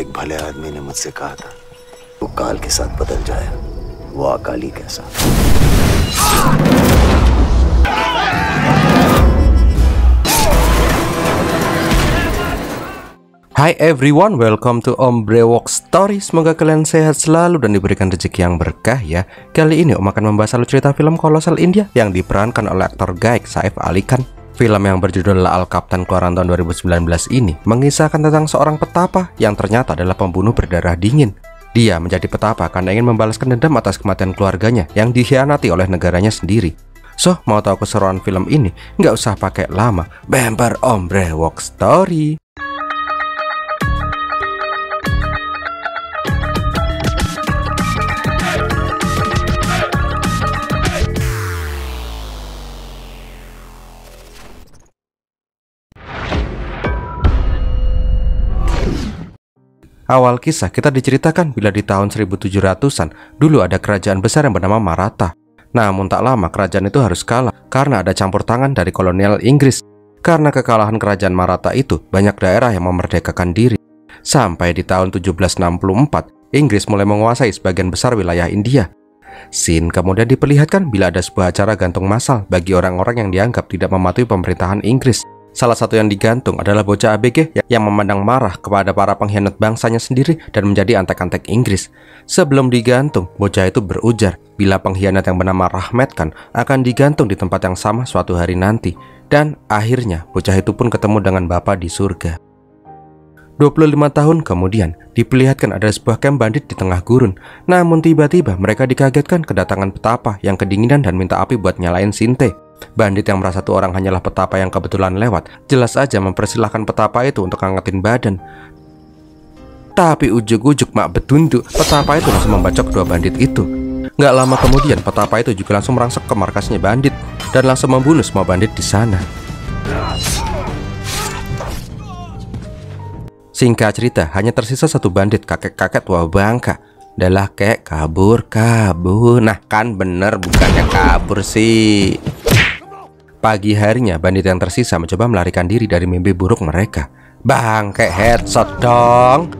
एक भले आदमी ने मुझसे कहा था वो काल के साथ बदल जाए, वो अकाली के साथ। Hi everyone, welcome to Om Breworks Story. Semoga kalian sehat selalu dan diberikan rezeki yang berkah ya. Kali ini Om akan membahas alur cerita film kolosal India yang diperankan oleh aktor gaik Saif Ali Khan. Film yang berjudul Laal Kaptaan keluaran tahun 2019 ini mengisahkan tentang seorang petapa yang ternyata adalah pembunuh berdarah dingin. Dia menjadi petapa karena ingin membalaskan dendam atas kematian keluarganya yang dikhianati oleh negaranya sendiri. So, mau tahu keseruan film ini? Nggak usah pakai lama, bemper Om Breworks Story. Awal kisah kita diceritakan bila di tahun 1700-an dulu ada kerajaan besar yang bernama Maratha. Namun tak lama kerajaan itu harus kalah karena ada campur tangan dari kolonial Inggris. Karena kekalahan kerajaan Maratha itu banyak daerah yang memerdekakan diri. Sampai di tahun 1764 Inggris mulai menguasai sebagian besar wilayah India. Scene kemudian diperlihatkan bila ada sebuah acara gantung massal bagi orang-orang yang dianggap tidak mematuhi pemerintahan Inggris. Salah satu yang digantung adalah bocah ABG yang memandang marah kepada para pengkhianat bangsanya sendiri dan menjadi antek-antek Inggris. Sebelum digantung, bocah itu berujar bila pengkhianat yang bernama Rahmat Khan akan digantung di tempat yang sama suatu hari nanti. Dan akhirnya bocah itu pun ketemu dengan bapa di surga. 25 tahun kemudian, diperlihatkan ada sebuah kamp bandit di tengah gurun. Namun tiba-tiba mereka dikagetkan kedatangan petapa yang kedinginan dan minta api buat nyalain sinte. Bandit yang merasa satu orang hanyalah petapa yang kebetulan lewat, jelas aja mempersilahkan petapa itu untuk angkatin badan. Tapi ujuk-ujuk mak betunduk, petapa itu langsung membacok dua bandit itu. Nggak lama kemudian petapa itu juga langsung merangsek ke markasnya bandit dan langsung membunuh semua bandit di sana. Singkat cerita, hanya tersisa satu bandit kakek-kakek tua bangka. Adalah kek kabur. Nah kan bener, bukannya kabur sih. Pagi harinya bandit yang tersisa mencoba melarikan diri dari mimpi buruk mereka. Bang, kek headshot dong.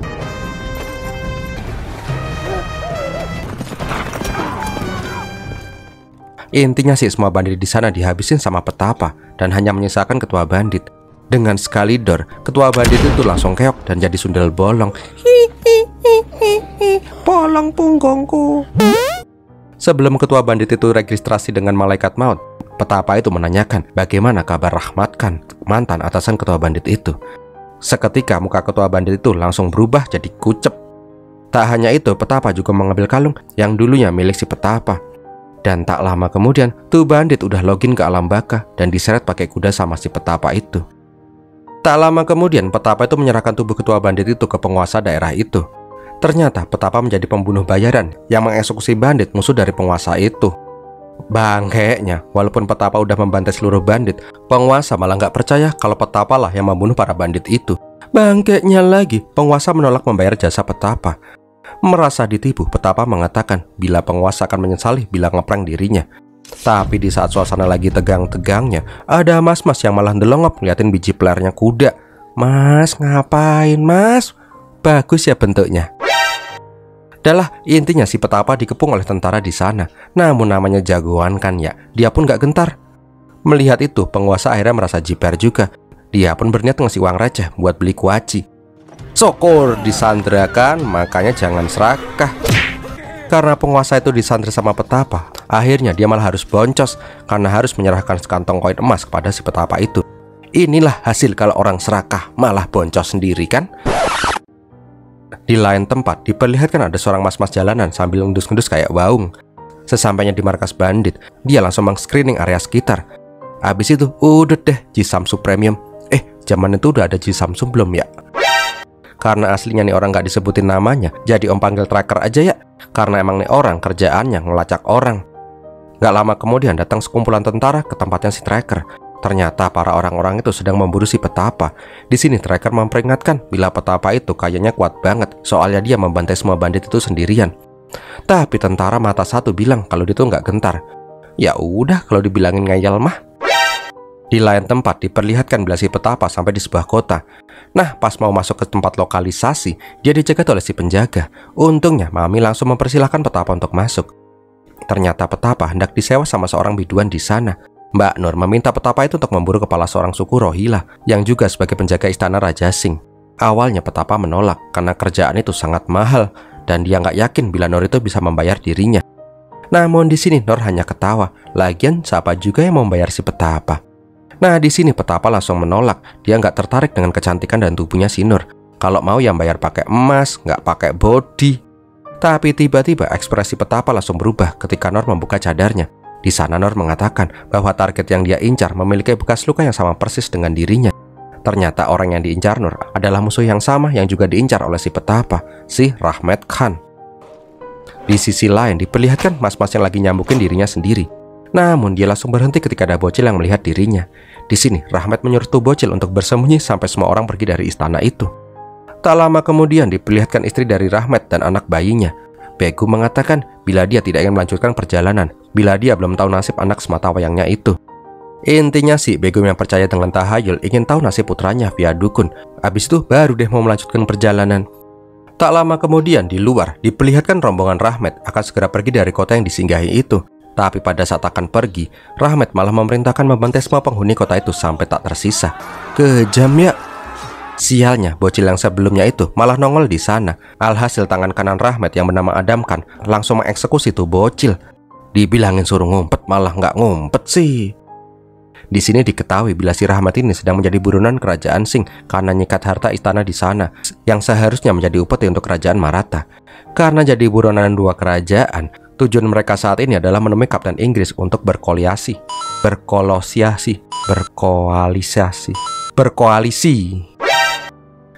Intinya sih semua bandit di sana dihabisin sama petapa dan hanya menyisakan ketua bandit. Dengan sekali dor, ketua bandit itu langsung keok dan jadi sundel bolong. Bolong punggungku. Sebelum ketua bandit itu registrasi dengan malaikat maut, petapa itu menanyakan bagaimana kabar Rahmat Khan, mantan atasan ketua bandit itu. Seketika muka ketua bandit itu langsung berubah jadi kucep. Tak hanya itu, petapa juga mengambil kalung yang dulunya milik si petapa. Dan tak lama kemudian tuh bandit udah login ke alam baka dan diseret pakai kuda sama si petapa itu. Tak lama kemudian petapa itu menyerahkan tubuh ketua bandit itu ke penguasa daerah itu. Ternyata petapa menjadi pembunuh bayaran yang mengeksekusi bandit musuh dari penguasa itu. Bangkeknya, walaupun petapa udah membantai seluruh bandit, penguasa malah nggak percaya kalau petapa lah yang membunuh para bandit itu. Bangkeknya lagi, penguasa menolak membayar jasa petapa. Merasa ditipu, petapa mengatakan bila penguasa akan menyesali bila ngeprank dirinya. Tapi di saat suasana lagi tegang-tegangnya, ada mas-mas yang malah ndelongop ngeliatin biji pelernya kuda. Mas, ngapain mas? Bagus ya bentuknya. Dahlah, intinya si petapa dikepung oleh tentara di sana. Namun namanya jagoan kan ya, dia pun gak gentar. Melihat itu, penguasa akhirnya merasa jiper juga. Dia pun berniat ngasih uang receh buat beli kuaci. Syukur disandrakan, makanya jangan serakah. Karena penguasa itu disandra sama petapa, akhirnya dia malah harus boncos karena harus menyerahkan sekantong koin emas kepada si petapa itu. Inilah hasil kalau orang serakah malah boncos sendiri kan? Di lain tempat, diperlihatkan ada seorang mas-mas jalanan sambil ngendus-ngendus kayak waung. Sesampainya di markas bandit, dia langsung meng-screening area sekitar. Abis itu, udah deh Ji Samsung Premium. Zaman itu udah ada Ji Samsung belum ya? Karena aslinya nih orang gak disebutin namanya, jadi Om panggil tracker aja ya. Karena emang nih orang kerjaannya ngelacak orang. Gak lama kemudian datang sekumpulan tentara ke tempatnya si tracker. Ternyata para orang-orang itu sedang memburu si petapa. Di sini tracker memperingatkan bila petapa itu kayaknya kuat banget, soalnya dia membantai semua bandit itu sendirian. Tapi tentara mata satu bilang kalau dia tuh nggak gentar. Ya udah kalau dibilangin ngayal mah. Di lain tempat diperlihatkan si petapa sampai di sebuah kota. Nah, pas mau masuk ke tempat lokalisasi, dia dicegat oleh si penjaga. Untungnya Mami langsung mempersilahkan petapa untuk masuk. Ternyata petapa hendak disewa sama seorang biduan di sana. Mbak Nur meminta petapa itu untuk memburu kepala seorang suku Rohila yang juga sebagai penjaga istana Raja Singh. Awalnya petapa menolak karena kerjaan itu sangat mahal dan dia nggak yakin bila Nur itu bisa membayar dirinya. Namun di sini Nur hanya ketawa. Lagian siapa juga yang mau membayar si petapa? Nah, di sini petapa langsung menolak. Dia nggak tertarik dengan kecantikan dan tubuhnya si Nur. Kalau mau yang bayar pakai emas, nggak pakai body. Tapi tiba-tiba ekspresi petapa langsung berubah ketika Nur membuka cadarnya. Di sana Nur mengatakan bahwa target yang dia incar memiliki bekas luka yang sama persis dengan dirinya. Ternyata orang yang diincar Nur adalah musuh yang sama yang juga diincar oleh si petapa, si Rahmat Khan. Di sisi lain diperlihatkan mas-mas yang lagi nyambukin dirinya sendiri. Namun dia langsung berhenti ketika ada bocil yang melihat dirinya. Di sini Rahmat menyuruh tuh bocil untuk bersembunyi sampai semua orang pergi dari istana itu. Tak lama kemudian diperlihatkan istri dari Rahmat dan anak bayinya. Begum mengatakan bila dia tidak ingin melanjutkan perjalanan, bila dia belum tahu nasib anak semata wayangnya itu. Intinya si Begum yang percaya dengan tahayul ingin tahu nasib putranya via dukun. Abis itu baru deh mau melanjutkan perjalanan. Tak lama kemudian di luar diperlihatkan rombongan Rahmat akan segera pergi dari kota yang disinggahi itu. Tapi pada saat akan pergi, Rahmat malah memerintahkan membantai semua penghuni kota itu sampai tak tersisa. Kejam ya. Sialnya, bocil yang sebelumnya itu malah nongol di sana. Alhasil tangan kanan Rahmat yang bernama Adam Khan langsung mengeksekusi tuh bocil. Dibilangin suruh ngumpet malah nggak ngumpet sih. Di sini diketahui bila si Rahmat ini sedang menjadi buronan kerajaan Singh karena nyikat harta istana di sana yang seharusnya menjadi upeti untuk kerajaan Maratha. Karena jadi buronan dua kerajaan, tujuan mereka saat ini adalah menemui Kapten Inggris untuk berkoalisi.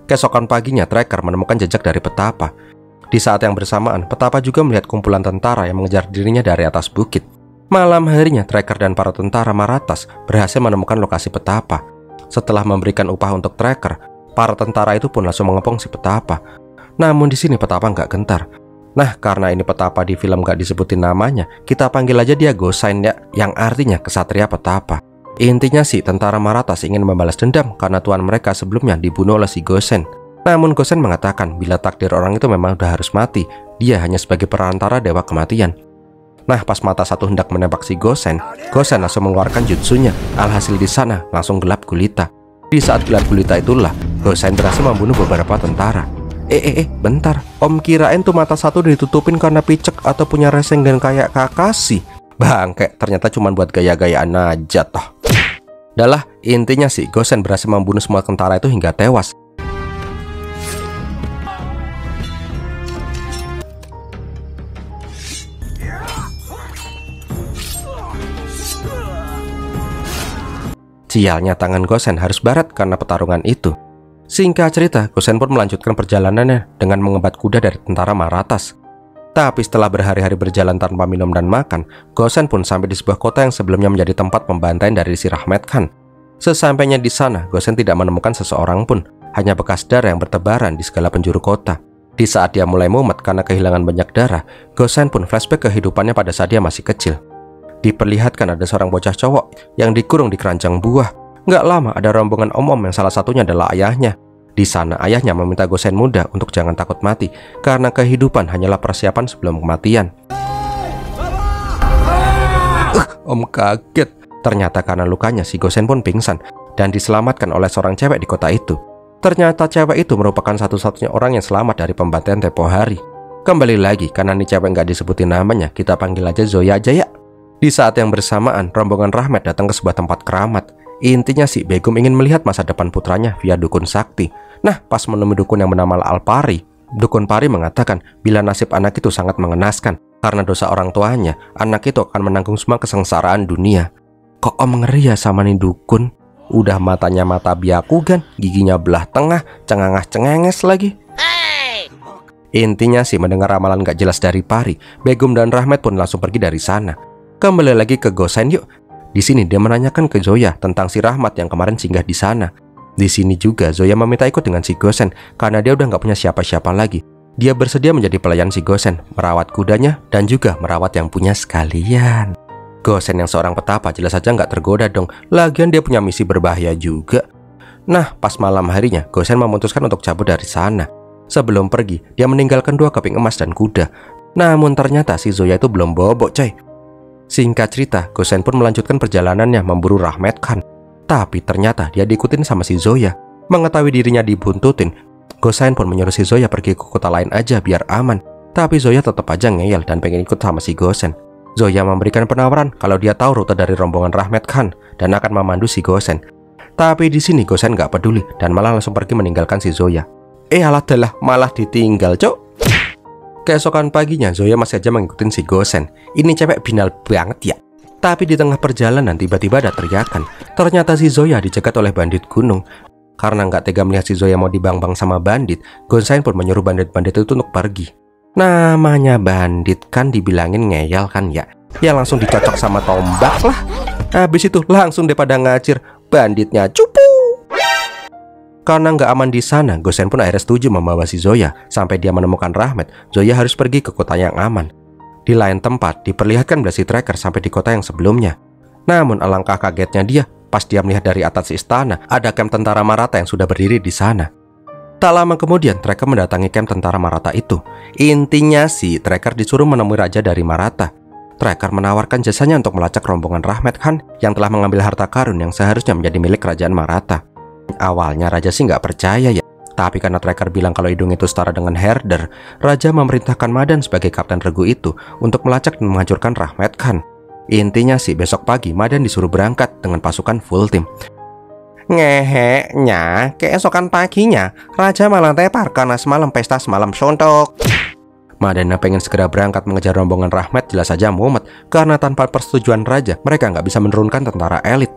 Keesokan paginya tracker menemukan jejak dari petapa. Di saat yang bersamaan, petapa juga melihat kumpulan tentara yang mengejar dirinya dari atas bukit. Malam harinya, tracker dan para tentara Marathas berhasil menemukan lokasi petapa. Setelah memberikan upah untuk tracker, para tentara itu pun langsung mengepung si petapa. Namun di sini petapa nggak gentar. Nah, karena ini petapa di film nggak disebutin namanya, kita panggil aja dia Gosain ya, yang artinya kesatria petapa. Intinya sih, tentara Marathas ingin membalas dendam karena tuan mereka sebelumnya dibunuh oleh si Gosain. Namun Gosain mengatakan bila takdir orang itu memang udah harus mati, dia hanya sebagai perantara dewa kematian. Nah, pas mata satu hendak menembak si Gosain, Gosain langsung mengeluarkan jutsunya. Alhasil di sana langsung gelap gulita. Di saat gelap gulita itulah Gosain berhasil membunuh beberapa tentara. Bentar, Om kirain tuh mata satu ditutupin karena picek atau punya reseng dan kayak Kakashi. Bangke, ternyata cuma buat gaya-gayaan aja toh. Dahlah, intinya sih Gosain berhasil membunuh semua tentara itu hingga tewas. Sialnya tangan Gosain harus baret karena pertarungan itu. Singkat cerita, Gosain pun melanjutkan perjalanannya dengan mengembat kuda dari tentara Marathas. Tapi setelah berhari-hari berjalan tanpa minum dan makan, Gosain pun sampai di sebuah kota yang sebelumnya menjadi tempat pembantaian dari si Rahmat Khan. Sesampainya di sana, Gosain tidak menemukan seseorang pun, hanya bekas darah yang bertebaran di segala penjuru kota. Di saat dia mulai mumet karena kehilangan banyak darah, Gosain pun flashback kehidupannya pada saat dia masih kecil. Diperlihatkan ada seorang bocah cowok yang dikurung di keranjang buah. Nggak lama ada rombongan om-om yang salah satunya adalah ayahnya. Di sana ayahnya meminta Gosain muda untuk jangan takut mati karena kehidupan hanyalah persiapan sebelum kematian. Om kaget. Ternyata karena lukanya si Gosain pun pingsan dan diselamatkan oleh seorang cewek di kota itu. Ternyata cewek itu merupakan satu-satunya orang yang selamat dari pembantaian tepo hari. Kembali lagi karena nih cewek nggak disebutin namanya, kita panggil aja Zoya aja ya. Di saat yang bersamaan, rombongan Rahmat datang ke sebuah tempat keramat. Intinya si Begum ingin melihat masa depan putranya via dukun sakti. Nah, pas menemui dukun yang bernama Al Pari, dukun Pari mengatakan bila nasib anak itu sangat mengenaskan. Karena dosa orang tuanya, anak itu akan menanggung semua kesengsaraan dunia. Kok om ngeri ya sama nih dukun? Udah matanya mata biakugan, giginya belah tengah, cengengah-cengenges lagi. Intinya sih mendengar ramalan gak jelas dari Pari, Begum dan Rahmat pun langsung pergi dari sana. Kembali lagi ke Gosain yuk. Di sini dia menanyakan ke Zoya tentang si Rahmat yang kemarin singgah di sana. Di sini juga Zoya meminta ikut dengan si Gosain karena dia udah nggak punya siapa-siapa lagi. Dia bersedia menjadi pelayan si Gosain, merawat kudanya dan juga merawat yang punya sekalian. Gosain yang seorang petapa jelas saja nggak tergoda dong, lagian dia punya misi berbahaya juga. Nah, pas malam harinya Gosain memutuskan untuk cabut dari sana. Sebelum pergi, dia meninggalkan 2 keping emas dan kuda. Namun ternyata si Zoya itu belum bobok, coy. Singkat cerita, Gosain pun melanjutkan perjalanannya memburu Rahmat Khan. Tapi ternyata dia diikutin sama si Zoya. Mengetahui dirinya dibuntutin, Gosain pun menyuruh si Zoya pergi ke kota lain aja biar aman. Tapi Zoya tetap aja ngeyel dan pengen ikut sama si Gosain. Zoya memberikan penawaran kalau dia tahu rute dari rombongan Rahmat Khan dan akan memandu si Gosain. Tapi di sini Gosain nggak peduli dan malah langsung pergi meninggalkan si Zoya. Alah, malah ditinggal, cok. Keesokan paginya Zoya masih aja mengikuti si Gosain. Ini cewek binal banget ya. Tapi di tengah perjalanan tiba-tiba ada teriakan. Ternyata si Zoya dicegat oleh bandit gunung. Karena nggak tega melihat si Zoya mau dibangbang sama bandit, Gosain pun menyuruh bandit-bandit itu untuk pergi. Namanya bandit kan dibilangin ngeyel kan ya. Ya langsung dicocok sama tombak lah. Habis itu langsung daripada ngacir, banditnya cupu. Karena nggak aman di sana, Gosain pun akhirnya setuju membawa si Zoya. Sampai dia menemukan Rahmat, Zoya harus pergi ke kota yang aman. Di lain tempat diperlihatkan si tracker sampai di kota yang sebelumnya. Namun alangkah kagetnya dia pas dia melihat dari atas istana ada kamp tentara Maratha yang sudah berdiri di sana. Tak lama kemudian tracker mendatangi kamp tentara Maratha itu. Intinya si tracker disuruh menemui raja dari Maratha. Tracker menawarkan jasanya untuk melacak rombongan Rahmat Khan yang telah mengambil harta karun yang seharusnya menjadi milik kerajaan Maratha. Awalnya raja sih nggak percaya ya. Tapi karena tracker bilang kalau hidung itu setara dengan herder, raja memerintahkan Madan sebagai kapten regu itu untuk melacak dan menghancurkan Rahmat Khan. Intinya sih besok pagi Madan disuruh berangkat dengan pasukan full tim. Ngeheknya, keesokan paginya raja malah tepar karena semalam pesta semalam suntuk. Madan pengen segera berangkat mengejar rombongan Rahmat jelas saja mumet. Karena tanpa persetujuan raja mereka nggak bisa menurunkan tentara elit.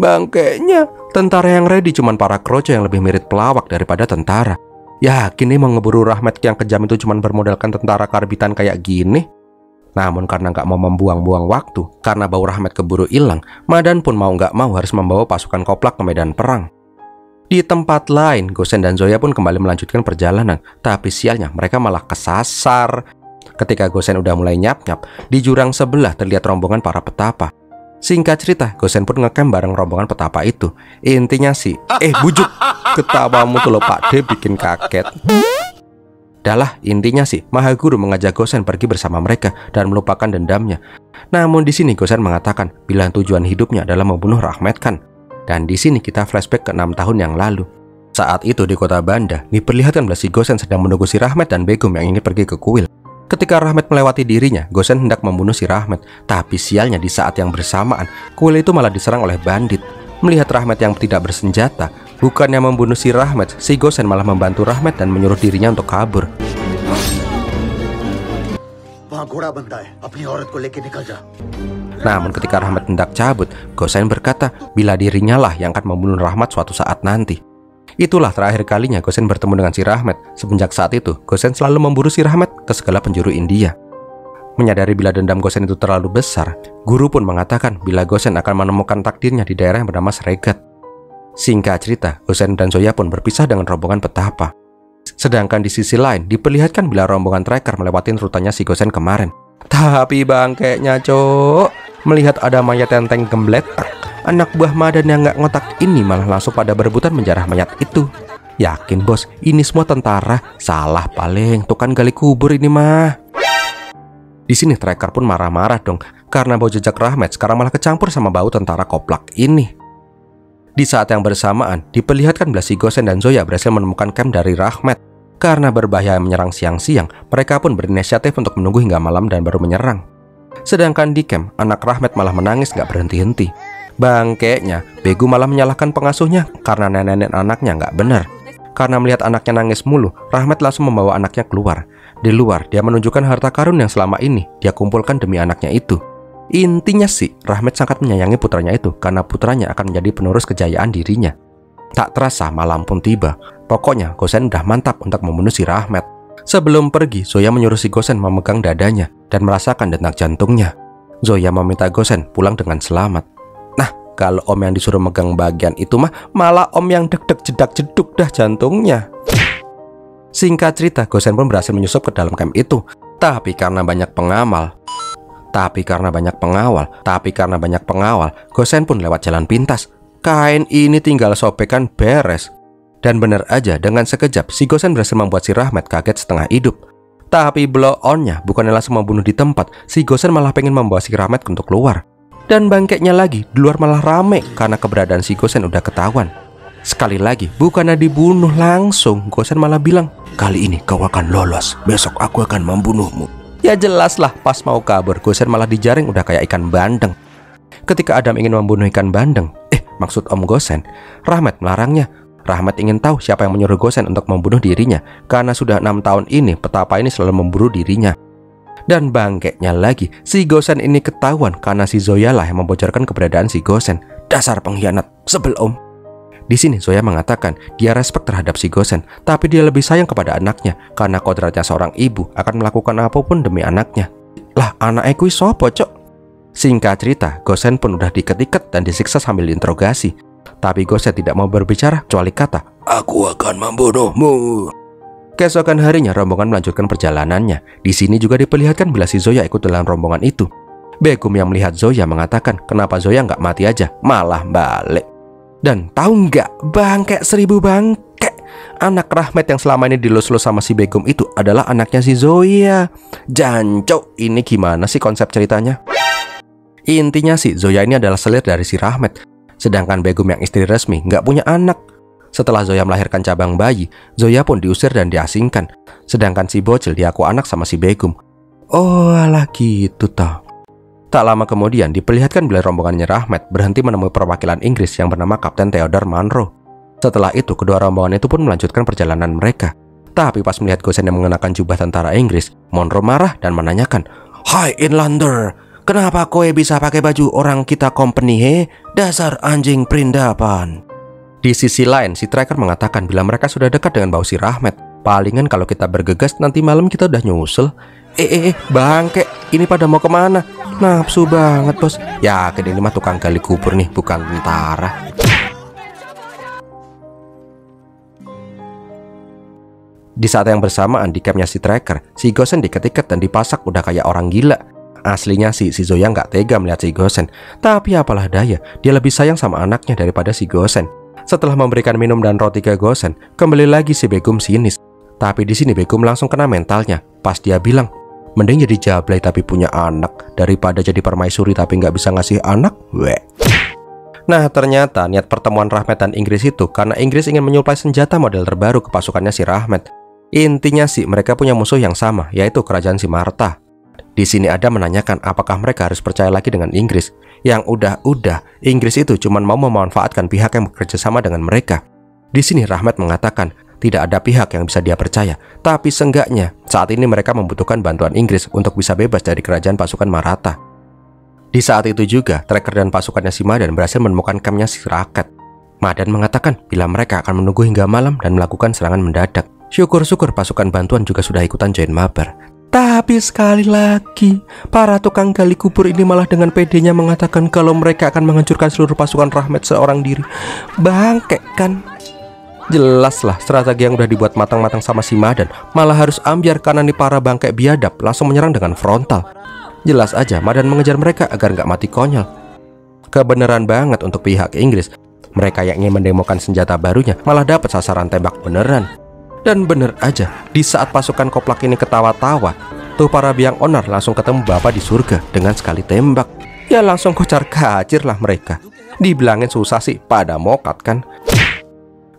Bangkainya, tentara yang ready cuman para kroco yang lebih mirip pelawak daripada tentara. Yakin nih mau ngeburu Rahmat yang kejam itu cuman bermodalkan tentara karbitan kayak gini. Namun karena nggak mau membuang-buang waktu, karena bau Rahmat keburu hilang, Madan pun mau nggak mau harus membawa pasukan koplak ke medan perang. Di tempat lain, Gosain dan Zoya pun kembali melanjutkan perjalanan. Tapi sialnya mereka malah kesasar. Ketika Gosain udah mulai nyap-nyap, di jurang sebelah terlihat rombongan para petapa. Singkat cerita, Gosain pun ngecamp bareng rombongan petapa itu. Intinya sih, bujuk, ketawamu tuh lo Pak D bikin kaget. Dahlah, intinya sih Mahaguru mengajak Gosain pergi bersama mereka dan melupakan dendamnya. Namun di sini Gosain mengatakan bila tujuan hidupnya adalah membunuh Rahmat Khan. Dan di sini kita flashback ke 6 tahun yang lalu. Saat itu di kota Banda diperlihatkan si Gosain sedang menunggu si Rahmat dan Begum yang ingin pergi ke kuil. Ketika Rahmat melewati dirinya, Gosain hendak membunuh si Rahmat. Tapi sialnya di saat yang bersamaan kuil itu malah diserang oleh bandit. Melihat Rahmat yang tidak bersenjata, bukannya membunuh si Rahmat, si Gosain malah membantu Rahmat dan menyuruh dirinya untuk kabur. Namun ketika Rahmat hendak cabut, Gosain berkata bila dirinya lah yang akan membunuh Rahmat suatu saat nanti. Itulah terakhir kalinya Gosain bertemu dengan si Rahmat. Semenjak saat itu, Gosain selalu memburu si Rahmat ke segala penjuru India. Menyadari bila dendam Gosain itu terlalu besar, guru pun mengatakan bila Gosain akan menemukan takdirnya di daerah yang bernama Seregat. Singkat cerita, Gosain dan Zoya pun berpisah dengan rombongan petapa. Sedangkan di sisi lain, diperlihatkan bila rombongan tracker melewati rutenya si Gosain kemarin. Tapi bangkeknya cok, melihat ada mayat tenteng gembletak, anak buah Madan yang nggak ngotak ini malah langsung pada berebutan menjarah mayat itu. Yakin bos, ini semua tentara, salah paling, tukang gali kubur ini mah. Di sini tracker pun marah-marah dong, karena bau jejak Rahmat sekarang malah kecampur sama bau tentara koplak ini. Di saat yang bersamaan, diperlihatkan si Gosain dan Zoya berhasil menemukan kamp dari Rahmat. Karena berbahaya menyerang siang-siang, mereka pun berinisiatif untuk menunggu hingga malam dan baru menyerang. Sedangkan di kamp, anak Rahmat malah menangis gak berhenti-henti. Bangkeknya, Begu malah menyalahkan pengasuhnya karena nenek-nenek anaknya gak bener. Karena melihat anaknya nangis mulu, Rahmat langsung membawa anaknya keluar. Di luar, dia menunjukkan harta karun yang selama ini dia kumpulkan demi anaknya itu. Intinya sih, Rahmat sangat menyayangi putranya itu karena putranya akan menjadi penerus kejayaan dirinya. Tak terasa malam pun tiba. Pokoknya Gosain udah mantap untuk membunuh si Rahmat. Sebelum pergi, Zoya menyuruh si Gosain memegang dadanya dan merasakan detak jantungnya. Zoya meminta Gosain pulang dengan selamat. Nah, kalau om yang disuruh megang bagian itu mah malah om yang deg-deg jedak-jeduk dah jantungnya. Singkat cerita, Gosain pun berhasil menyusup ke dalam kamp itu. Tapi karena banyak pengamal, Tapi karena banyak pengawal, Gosain pun lewat jalan pintas. Kain ini tinggal sobekan beres. Dan benar aja, dengan sekejap si Gosain berhasil membuat si Rahmat kaget setengah hidup. Tapi blow on-nya bukannya langsung membunuh di tempat, si Gosain malah pengen membawa si Rahmat untuk keluar. Dan bangkeknya lagi, di luar malah rame karena keberadaan si Gosain udah ketahuan. Sekali lagi, bukannya dibunuh langsung, Gosain malah bilang, "Kali ini kau akan lolos, besok aku akan membunuhmu." Ya jelaslah, pas mau kabur, Gosain malah dijaring udah kayak ikan bandeng. Ketika Adam ingin membunuh ikan bandeng, maksud Om Gosain, Rahmat melarangnya. Rahmat ingin tahu siapa yang menyuruh Gosain untuk membunuh dirinya, karena sudah 6 tahun ini petapa ini selalu memburu dirinya. Dan bangkeknya lagi, si Gosain ini ketahuan karena si Zoya lah yang membocorkan keberadaan si Gosain. Dasar pengkhianat, sebel Om. Di sini Zoya mengatakan dia respek terhadap si Gosain, tapi dia lebih sayang kepada anaknya karena kodratnya seorang ibu akan melakukan apapun demi anaknya. Lah anak ekui sopo cok? Singkat cerita, Gosain pun udah diikat-ikat dan disiksa sambil diinterogasi. Tapi Gosain tidak mau berbicara kecuali kata, "Aku akan membunuhmu." Keesokan harinya rombongan melanjutkan perjalanannya. Di sini juga diperlihatkan bila si Zoya ikut dalam rombongan itu. Begum yang melihat Zoya mengatakan, "Kenapa Zoya nggak mati aja, malah balik?" Dan tahu nggak, bangkek seribu bangkek, anak Rahmat yang selama ini dilus-lus sama si Begum itu adalah anaknya si Zoya. Jancok, ini gimana sih konsep ceritanya? Intinya si Zoya ini adalah selir dari si Rahmat. Sedangkan Begum yang istri resmi nggak punya anak. Setelah Zoya melahirkan cabang bayi, Zoya pun diusir dan diasingkan. Sedangkan si bocil diaku anak sama si Begum. Oh alah gitu toh. Tak lama kemudian diperlihatkan bila rombongannya Rahmat berhenti menemui perwakilan Inggris yang bernama Kapten Theodore Monroe. Setelah itu kedua rombongan itu pun melanjutkan perjalanan mereka. Tapi pas melihat Gosain yang mengenakan jubah tentara Inggris, Monroe marah dan menanyakan, "Hai Inlander, kenapa kowe bisa pakai baju orang kita company he? Dasar anjing perindapan." Di sisi lain, si tracker mengatakan bila mereka sudah dekat dengan bau si Rahmat. "Palingan kalau kita bergegas nanti malam kita udah nyusul." Bangke, ini pada mau kemana? Nafsu banget bos. Yakin ini mah tukang gali kubur nih, bukan tentara. Di saat yang bersamaan di campnya si tracker, si Gosain diket-iket dan dipasak udah kayak orang gila. Aslinya si Zoya nggak tega melihat si Gosain, tapi apalah daya, dia lebih sayang sama anaknya daripada si Gosain. Setelah memberikan minum dan roti ke Gosain, kembali lagi si Begum sinis. Tapi di sini Begum langsung kena mentalnya. Pas dia bilang, "Mending jadi jablay tapi punya anak daripada jadi permaisuri tapi nggak bisa ngasih anak." Nah ternyata niat pertemuan Rahmat dan Inggris itu karena Inggris ingin menyuplai senjata model terbaru ke pasukannya si Rahmat. Intinya mereka punya musuh yang sama, yaitu kerajaan si Maratha. Di sini Adam menanyakan apakah mereka harus percaya lagi dengan Inggris. Yang udah-udah, Inggris itu cuma mau memanfaatkan pihak yang bekerja sama dengan mereka. Di sini Rahmat mengatakan tidak ada pihak yang bisa dia percaya, tapi seenggaknya saat ini mereka membutuhkan bantuan Inggris untuk bisa bebas dari kerajaan pasukan Maratha. Di saat itu juga tracker dan pasukannya si Madan berhasil menemukan campnya si Raket. Madan mengatakan bila mereka akan menunggu hingga malam dan melakukan serangan mendadak. Syukur-syukur pasukan bantuan juga sudah ikutan join mabar. Tapi sekali lagi, para tukang gali kubur ini malah dengan pedenya mengatakan kalau mereka akan menghancurkan seluruh pasukan Rahmat seorang diri. Bangkek kan? Jelaslah strategi yang udah dibuat matang-matang sama si Madan malah harus ambyar karena nih para bangkek biadab langsung menyerang dengan frontal. Jelas aja Madan mengejar mereka agar nggak mati konyol. Kebenaran banget untuk pihak Inggris. Mereka yang ingin mendemokan senjata barunya malah dapat sasaran tembak beneran. Dan bener aja, di saat pasukan koplak ini ketawa-tawa, tuh para biang onar langsung ketemu bapak di surga dengan sekali tembak. Ya langsung kocar kacir lah mereka. Dibilangin susah sih, pada mokat kan?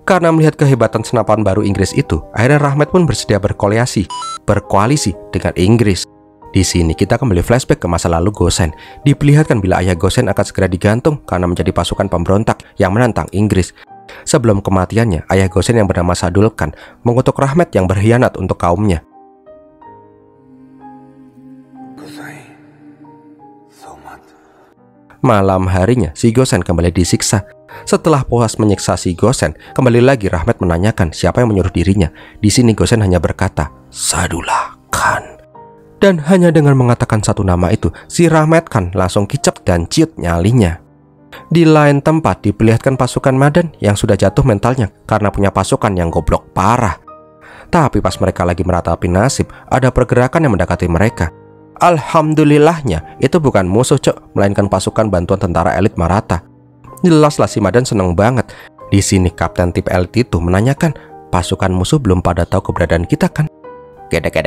Karena melihat kehebatan senapan baru Inggris itu, akhirnya Rahmat pun bersedia berkoalisi dengan Inggris. Di sini kita kembali flashback ke masa lalu Gosain. Diperlihatkan bila ayah Gosain akan segera digantung karena menjadi pasukan pemberontak yang menantang Inggris. Sebelum kematiannya, ayah Gosain yang bernama Sadullah Khan mengutuk Rahmat yang berkhianat untuk kaumnya. Malam harinya, si Gosain kembali disiksa. Setelah puas menyiksa si Gosain, kembali lagi Rahmat menanyakan siapa yang menyuruh dirinya. Di sini Gosain hanya berkata, "Sadullah Khan." Dan hanya dengan mengatakan satu nama itu, si Rahmat Khan langsung kicap dan ciut nyalinya. Di lain tempat diperlihatkan pasukan Madan yang sudah jatuh mentalnya karena punya pasukan yang goblok parah. Tapi pas mereka lagi meratapi nasib, ada pergerakan yang mendekati mereka. Alhamdulillahnya itu bukan musuh, Cok, melainkan pasukan bantuan tentara elit Maratha. Jelaslah si Madan seneng banget. Di sini kapten tip elit itu menanyakan, pasukan musuh belum pada tahu keberadaan kita kan? Gedek.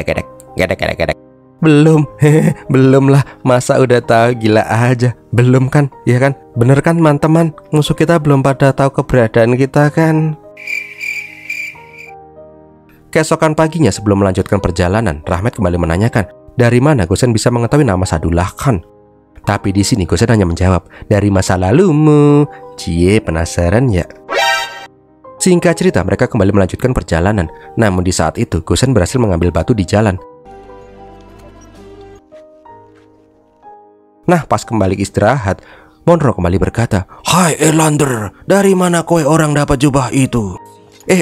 Belum, belum lah, masa udah tahu, gila aja. Belum kan, ya kan? Bener kan teman-teman, musuh kita belum pada tahu keberadaan kita kan? Keesokan paginya sebelum melanjutkan perjalanan, Rahmat kembali menanyakan, dari mana Gosain bisa mengetahui nama Sadullah Khan? Tapi di sini Gosain hanya menjawab, dari masa lalumu. Cie, penasaran ya? Singkat cerita, mereka kembali melanjutkan perjalanan. Namun di saat itu Gosain berhasil mengambil batu di jalan. Nah, pas kembali istirahat, Monroe kembali berkata, "Hai Elander, dari mana kowe orang dapat jubah itu?"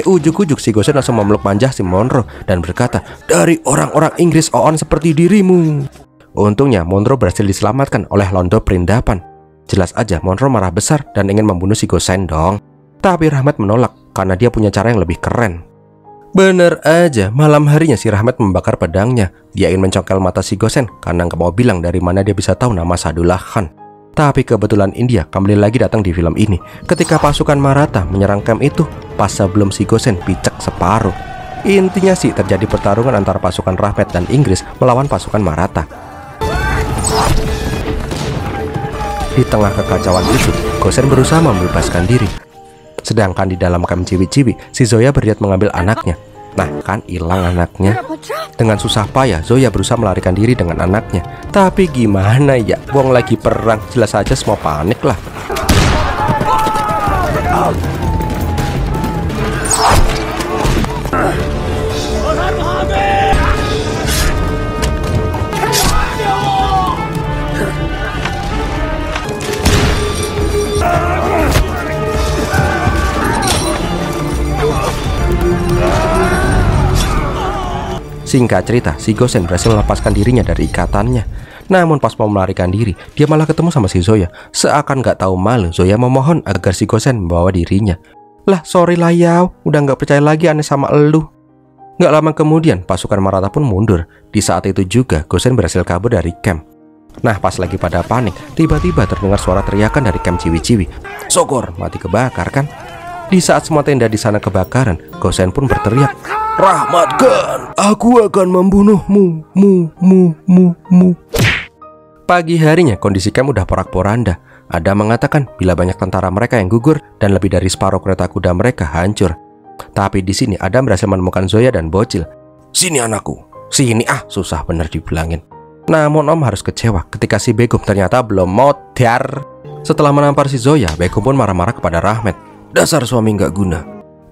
Ujuk-ujuk si Gosain langsung memeluk manja si Monroe dan berkata, "Dari orang-orang Inggris oon seperti dirimu." Untungnya Monroe berhasil diselamatkan oleh Londo Perindapan. Jelas aja Monroe marah besar dan ingin membunuh si Gosain dong. Tapi Rahmat menolak karena dia punya cara yang lebih keren. Bener aja, malam harinya si Rahmat membakar pedangnya. Dia ingin mencongkel mata si Gosain karena nggak mau bilang dari mana dia bisa tahu nama Sadullah Khan. Tapi kebetulan India kembali lagi datang di film ini. Ketika pasukan Maratha menyerang camp itu pas sebelum si Gosain picek separuh. Intinya sih terjadi pertarungan antara pasukan Rahmat dan Inggris melawan pasukan Maratha. Di tengah kekacauan itu, Gosain berusaha membebaskan diri. Sedangkan di dalam camp ciwi-ciwi, si Zoya berniat mengambil anaknya. Nah kan, hilang anaknya. Dengan susah payah Zoya berusaha melarikan diri dengan anaknya. Tapi gimana ya, wong lagi perang, jelas aja semua panik lah. Singkat cerita, si Gosain berhasil melepaskan dirinya dari ikatannya. Namun pas mau melarikan diri, dia malah ketemu sama si Zoya. Seakan gak tahu malu, Zoya memohon agar si Gosain membawa dirinya. Lah sorry lah yaw, udah gak percaya lagi aneh sama elu. Gak lama kemudian, pasukan Maratha pun mundur. Di saat itu juga, Gosain berhasil kabur dari camp. Nah pas lagi pada panik, tiba-tiba terdengar suara teriakan dari camp ciwi-ciwi. Syukur, mati kebakar kan? Di saat semua tenda di sana kebakaran, Gosain pun berteriak, "Rahmat Khan, aku akan membunuhmu, Pagi harinya kondisi camp udah porak-poranda. Ada mengatakan bila banyak tentara mereka yang gugur dan lebih dari separuh kereta kuda mereka hancur. Tapi di sini Adam berhasil menemukan Zoya dan bocil. "Sini anakku, sini ah," susah bener dibilangin. Namun Om harus kecewa ketika si Begum ternyata belum mau tiar. Setelah menampar si Zoya, Begum pun marah-marah kepada Rahmat. "Dasar suami nggak guna."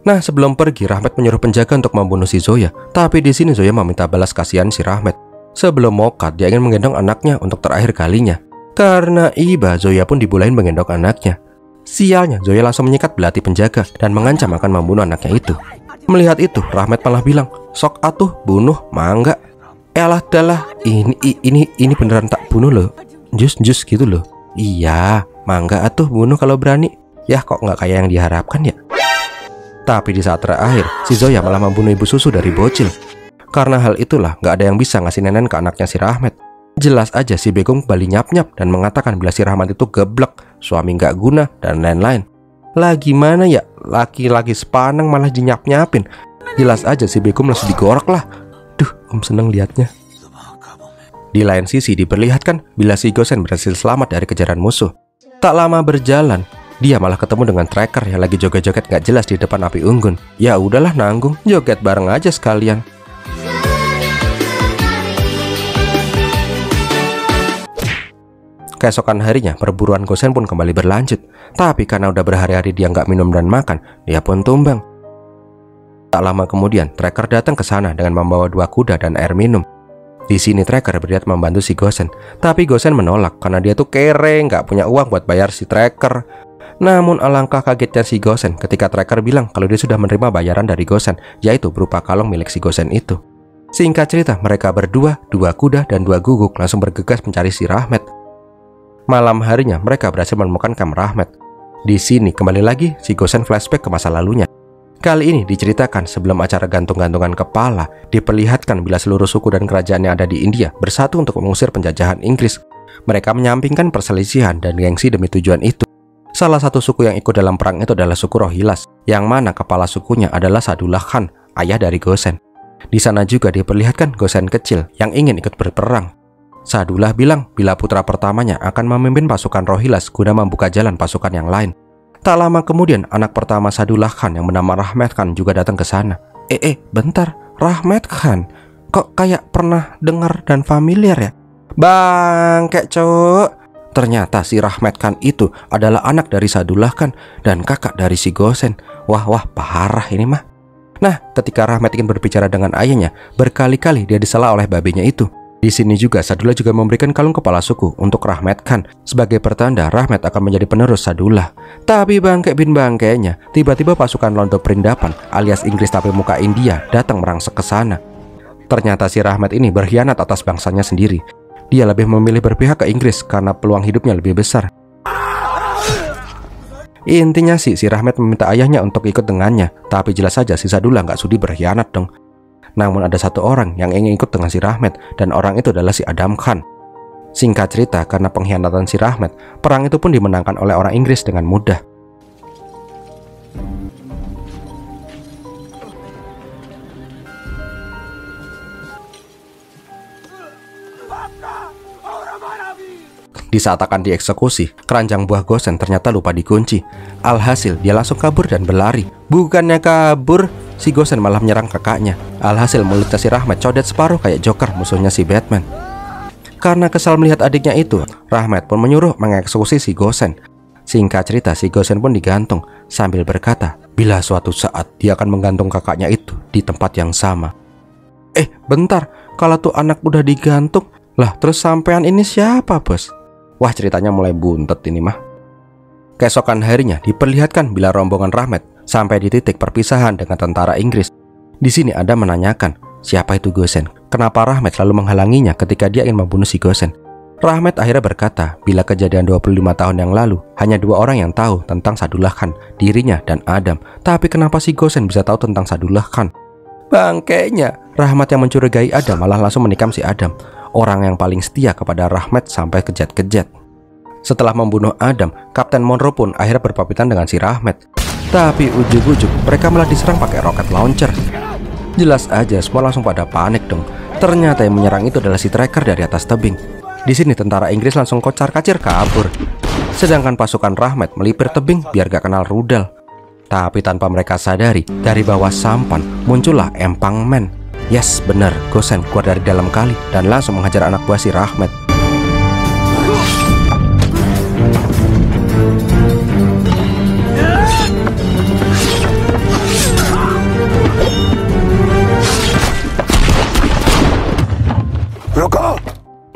Nah sebelum pergi, Rahmat menyuruh penjaga untuk membunuh si Zoya. Tapi di sini Zoya meminta balas kasihan si Rahmat. Sebelum mokat, dia ingin menggendong anaknya untuk terakhir kalinya. Karena iba, Zoya pun dibulain menggendong anaknya. Sialnya, Zoya langsung menyikat belati penjaga dan mengancam akan membunuh anaknya itu. Melihat itu, Rahmat malah bilang, "Sok atuh, bunuh, mangga." "Elah dalah, ini beneran tak bunuh loh. Jus gitu loh." "Iya, mangga atuh, bunuh kalau berani." "Yah kok nggak kayak yang diharapkan ya." Tapi di saat terakhir, si Zoya malah membunuh ibu susu dari bocil. Karena hal itulah, gak ada yang bisa ngasih nenen ke anaknya si Rahmat. Jelas aja si Begum kembali nyap-nyap dan mengatakan bila si Rahmat itu geblek, suami gak guna, dan lain-lain. Lah gimana ya, laki-laki sepaneng malah dinyap-nyapin. Jelas aja si Begum langsung digorok lah. Duh, Om seneng liatnya. Di lain sisi diperlihatkan bila si Gosain berhasil selamat dari kejaran musuh. Tak lama berjalan, dia malah ketemu dengan tracker yang lagi joget-joget gak jelas di depan api unggun. Ya udahlah nanggung, joget bareng aja sekalian. Keesokan harinya, perburuan Gosain pun kembali berlanjut. Tapi karena udah berhari-hari dia nggak minum dan makan, dia pun tumbang. Tak lama kemudian, tracker datang ke sana dengan membawa dua kuda dan air minum. Di sini tracker berniat membantu si Gosain, tapi Gosain menolak karena dia tuh kere, nggak punya uang buat bayar si tracker. Namun alangkah kagetnya si Gosain ketika tracker bilang kalau dia sudah menerima bayaran dari Gosain, yaitu berupa kalung milik si Gosain itu. Singkat cerita, mereka berdua, dua kuda dan dua guguk langsung bergegas mencari si Rahmat. Malam harinya mereka berhasil menemukan kamar Rahmat. Di sini kembali lagi si Gosain flashback ke masa lalunya. Kali ini diceritakan sebelum acara gantung-gantungan kepala diperlihatkan bila seluruh suku dan kerajaan yang ada di India bersatu untuk mengusir penjajahan Inggris. Mereka menyampingkan perselisihan dan gengsi demi tujuan itu. Salah satu suku yang ikut dalam perang itu adalah suku Rohilas, yang mana kepala sukunya adalah Sadullah Khan, ayah dari Gosain. Di sana juga diperlihatkan Gosain kecil yang ingin ikut berperang. Sadullah bilang bila putra pertamanya akan memimpin pasukan Rohilas guna membuka jalan pasukan yang lain. Tak lama kemudian, anak pertama Sadullah Khan yang bernama Rahmat Khan juga datang ke sana. Bentar, Rahmat Khan? Kok kayak pernah dengar dan familiar ya? Bangke, cok. Ternyata si Rahmat Khan itu adalah anak dari Sadullah Khan dan kakak dari si Gosain. Wah, parah ini mah. Nah, ketika Rahmat ingin berbicara dengan ayahnya, berkali-kali dia disela oleh babinya itu. Di sini juga Sadullah juga memberikan kalung kepala suku untuk Rahmat Khan sebagai pertanda Rahmat akan menjadi penerus Sadullah. Tapi bangke bin bangkenya, tiba-tiba pasukan Londo Perindapan alias Inggris tapi muka India datang merangsek ke sana. Ternyata si Rahmat ini berkhianat atas bangsanya sendiri. Dia lebih memilih berpihak ke Inggris karena peluang hidupnya lebih besar. Intinya sih si Rahmat meminta ayahnya untuk ikut dengannya, tapi jelas saja si Sadullah nggak sudi berkhianat dong. Namun ada satu orang yang ingin ikut dengan si Rahmat, dan orang itu adalah si Adam Khan. Singkat cerita, karena pengkhianatan si Rahmat, perang itu pun dimenangkan oleh orang Inggris dengan mudah. Di saat akan dieksekusi, keranjang buah Gosain ternyata lupa dikunci. Alhasil dia langsung kabur dan berlari. Bukannya kabur, si Gosain malah menyerang kakaknya. Alhasil mulutnya si Rahmat codet separuh kayak Joker musuhnya si Batman. Karena kesal melihat adiknya itu, Rahmat pun menyuruh mengeksekusi si Gosain. Singkat cerita, si Gosain pun digantung sambil berkata bila suatu saat dia akan menggantung kakaknya itu di tempat yang sama. Bentar, kalau tuh anak udah digantung, lah terus sampean ini siapa, bos? Wah, ceritanya mulai buntet ini mah. Keesokan harinya diperlihatkan bila rombongan Rahmat sampai di titik perpisahan dengan tentara Inggris. Di sini ada menanyakan, siapa itu Gosain? Kenapa Rahmat selalu menghalanginya ketika dia ingin membunuh si Gosain? Rahmat akhirnya berkata bila kejadian 25 tahun yang lalu hanya 2 orang yang tahu tentang Sadullah Khan, dirinya dan Adam. Tapi kenapa si Gosain bisa tahu tentang Sadullah Khan? Bangkainya, Rahmat yang mencurigai Adam malah langsung menikam si Adam, orang yang paling setia kepada Rahmat sampai kejat-kejat. Setelah membunuh Adam, Kapten Monroe pun akhirnya berpapitan dengan si Rahmat. Tapi ujuk-ujuk mereka malah diserang pakai roket launcher. Jelas aja semua langsung pada panik dong. Ternyata yang menyerang itu adalah si tracker dari atas tebing. Di sini tentara Inggris langsung kocar-kacir kabur, sedangkan pasukan Rahmat melipir tebing biar gak kenal rudal. Tapi tanpa mereka sadari, dari bawah sampan muncullah Empang Man. Yes, bener, Gosain keluar dari dalam kali dan langsung menghajar anak buah si Rahmat.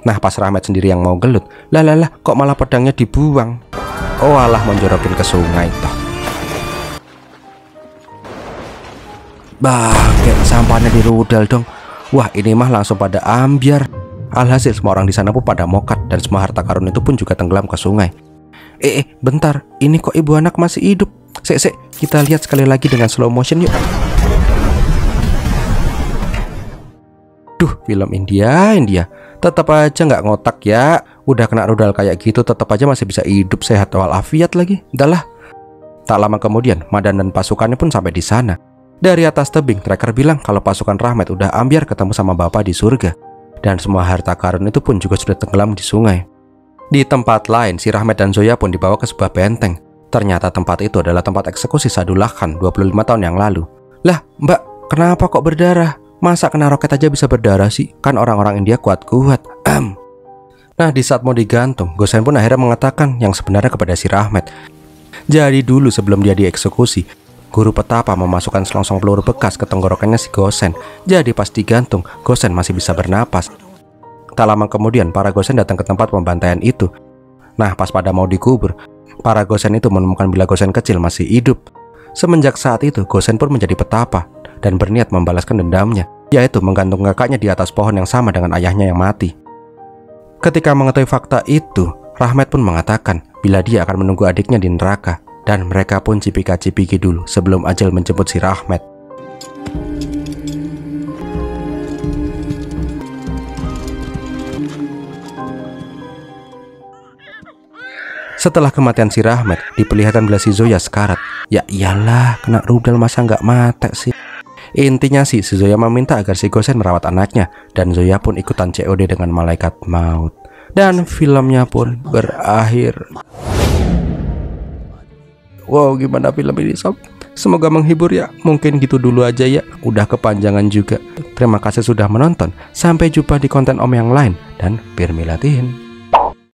Nah, pas Rahmat sendiri yang mau gelut, lah kok malah pedangnya dibuang. Oh alah, menjorokin ke sungai toh. Bangke, sampannya dirudal dong. Wah, ini mah langsung pada ambyar. Alhasil semua orang di sana pun pada mokat dan semua harta karun itu pun juga tenggelam ke sungai. Bentar, ini kok ibu anak masih hidup? Sek, kita lihat sekali lagi dengan slow motion yuk. Duh, film India, tetap aja nggak ngotak ya. Udah kena rudal kayak gitu, tetap aja masih bisa hidup sehat walafiat lagi. Udahlah. Tak lama kemudian, Madan dan pasukannya pun sampai di sana. Dari atas tebing, tracker bilang kalau pasukan Rahmat udah ambyar ketemu sama bapak di surga. Dan semua harta karun itu pun juga sudah tenggelam di sungai. Di tempat lain, si Rahmat dan Zoya pun dibawa ke sebuah benteng. Ternyata tempat itu adalah tempat eksekusi Sadullah Khan 25 tahun yang lalu. Lah, mbak, kenapa kok berdarah? Masa kena roket aja bisa berdarah sih? Kan orang-orang India kuat-kuat. Nah, di saat mau digantung, Gosain pun akhirnya mengatakan yang sebenarnya kepada si Rahmat. Jadi dulu sebelum dia dieksekusi, guru petapa memasukkan selongsong peluru bekas ke tenggorokannya si Gosain. Jadi pas digantung, Gosain masih bisa bernapas. Tak lama kemudian, para Gosain datang ke tempat pembantaian itu. Nah, pas pada mau dikubur, para Gosain itu menemukan bila Gosain kecil masih hidup. Semenjak saat itu, Gosain pun menjadi petapa dan berniat membalaskan dendamnya, yaitu menggantung kakaknya di atas pohon yang sama dengan ayahnya yang mati. Ketika mengetahui fakta itu, Rahmat pun mengatakan bila dia akan menunggu adiknya di neraka. dan mereka pun cipika-cipiki dulu sebelum ajal menjemput si Rahmat. Setelah kematian si Rahmat, diperlihatkan bila si Zoya sekarat. Ya iyalah, kena rudal masa nggak mati sih. Intinya sih, si Zoya meminta agar si Gosain merawat anaknya, dan Zoya pun ikutan COD dengan malaikat maut. Dan filmnya pun berakhir. Wow, gimana film ini sob? Semoga menghibur ya. Mungkin gitu dulu aja ya, udah kepanjangan juga. Terima kasih sudah menonton. Sampai jumpa di konten Om yang lain. Dan firmilatin.